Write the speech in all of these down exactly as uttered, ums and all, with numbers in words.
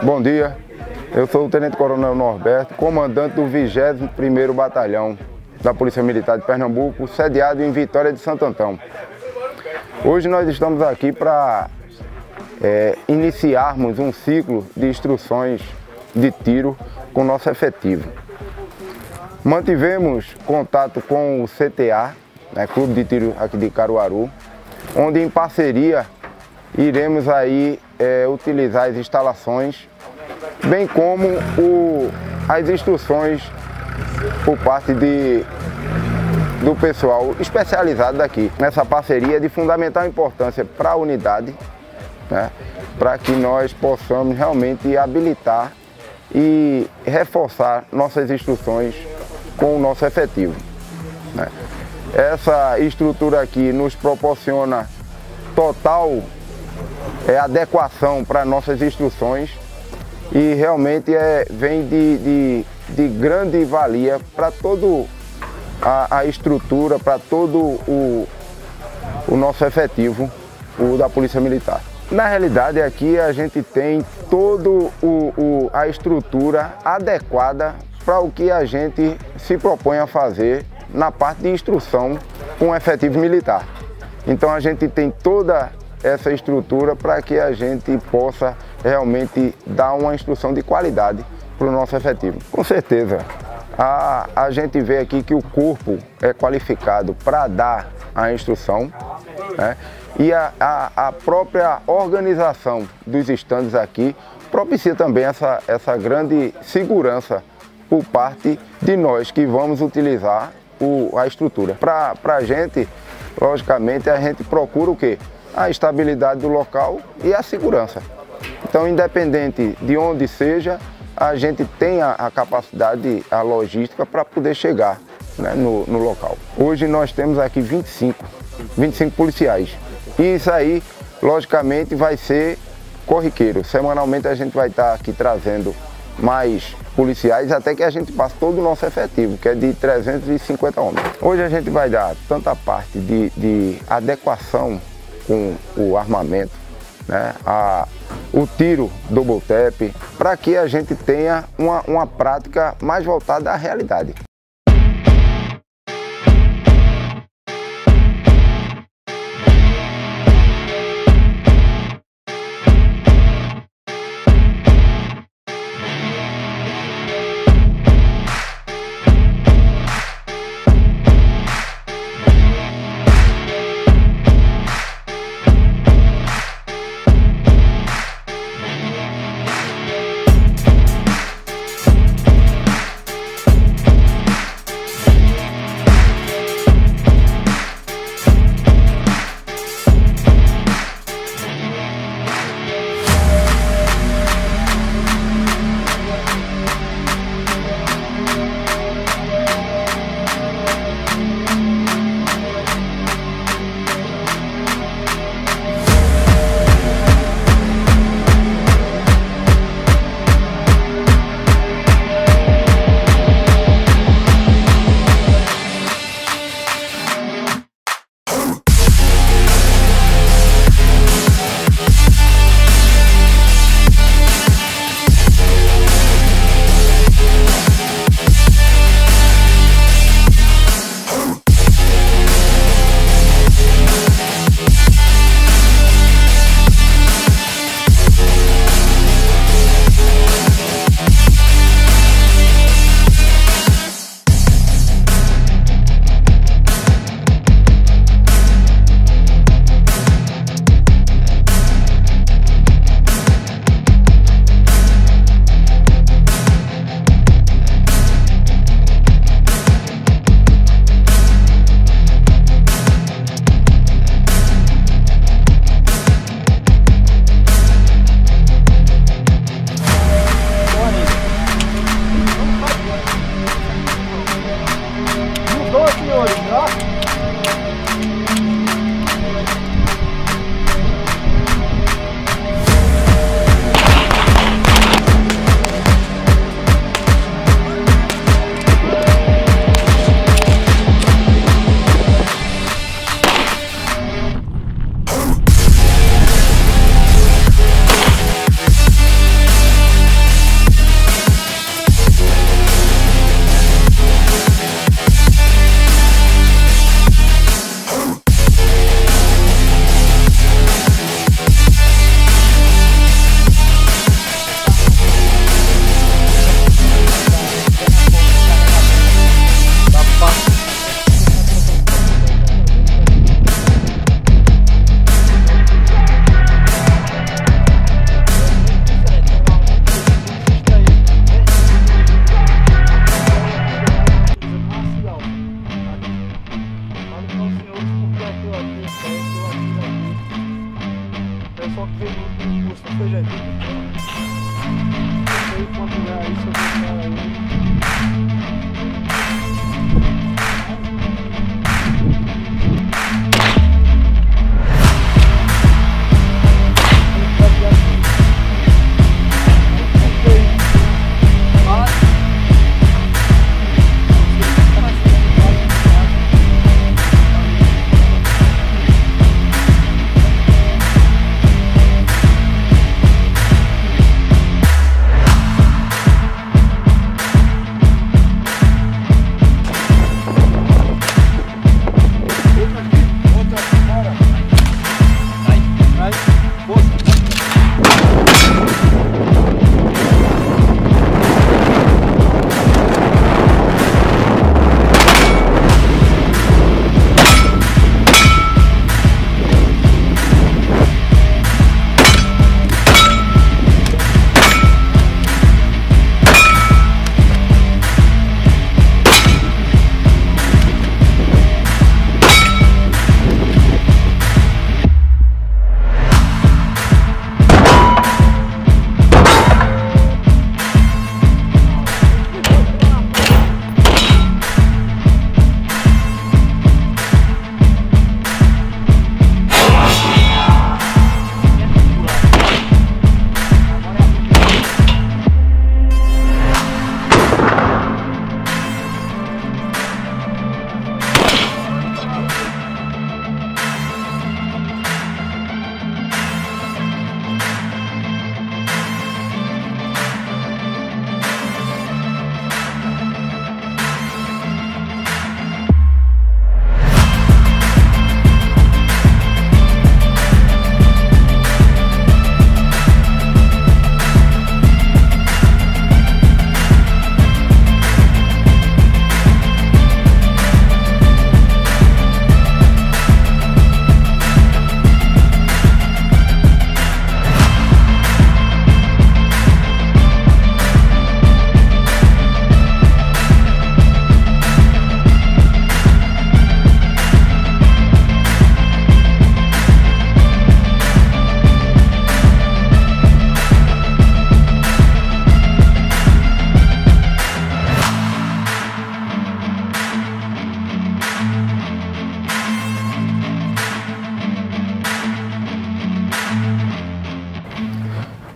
Bom dia, eu sou o Tenente-Coronel Norberto, comandante do vigésimo primeiro Batalhão da Polícia Militar de Pernambuco, sediado em Vitória de Santo Antão. Hoje nós estamos aqui para é, iniciarmos um ciclo de instruções de tiro com nosso efetivo. Mantivemos contato com o C T A, né, Clube de Tiro aqui de Caruaru, onde em parceria iremos aí é, utilizar as instalações, bem como o, as instruções por parte de, do pessoal especializado daqui. Nessa parceria é de fundamental importância para a unidade, né, para que nós possamos realmente habilitar e reforçar nossas instruções com o nosso efetivo, né. Essa estrutura aqui nos proporciona total é, adequação para nossas instruções e realmente é, vem de, de, de grande valia para toda a estrutura, para todo o, o nosso efetivo, o da Polícia Militar. Na realidade, aqui a gente tem toda a estrutura adequada para o que a gente se propõe a fazer na parte de instrução com efetivo militar. Então a gente tem toda essa estrutura para que a gente possa realmente dar uma instrução de qualidade para o nosso efetivo. Com certeza, a, a gente vê aqui que o corpo é qualificado para dar a instrução, né? E a, a, a própria organização dos estandes aqui propicia também essa, essa grande segurança por parte de nós que vamos utilizar o, a estrutura. Para a gente, logicamente, a gente procura o quê? A estabilidade do local e a segurança. Então, independente de onde seja, a gente tem a, a capacidade, a logística para poder chegar, né, no, no local. Hoje nós temos aqui vinte e cinco policiais. E isso aí, logicamente, vai ser corriqueiro. Semanalmente a gente vai estar aqui trazendo mais policiais até que a gente passe todo o nosso efetivo, que é de trezentos e cinquenta homens. Hoje a gente vai dar tanta parte de, de adequação com o armamento, né, a, o tiro do boldotex, para que a gente tenha uma, uma prática mais voltada à realidade.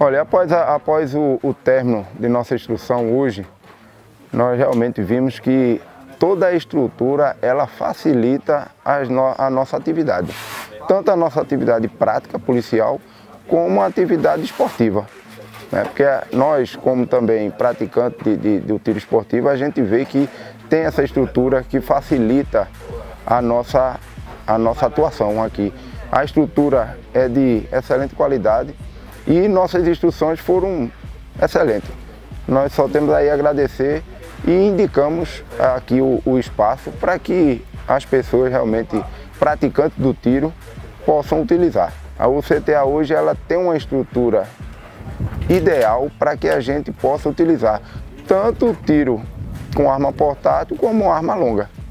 Olha, após, a, após o, o término de nossa instrução hoje, nós realmente vimos que toda a estrutura, ela facilita as no, a nossa atividade. Tanto a nossa atividade prática, policial, como a atividade esportiva. Né? Porque nós, como também praticantes de, de, do tiro esportivo, a gente vê que tem essa estrutura que facilita a nossa, a nossa atuação aqui. A estrutura é de excelente qualidade. E nossas instruções foram excelentes. Nós só temos aí a agradecer e indicamos aqui o, o espaço para que as pessoas realmente praticantes do tiro possam utilizar. A C T A hoje ela tem uma estrutura ideal para que a gente possa utilizar tanto o tiro com arma portátil como arma longa.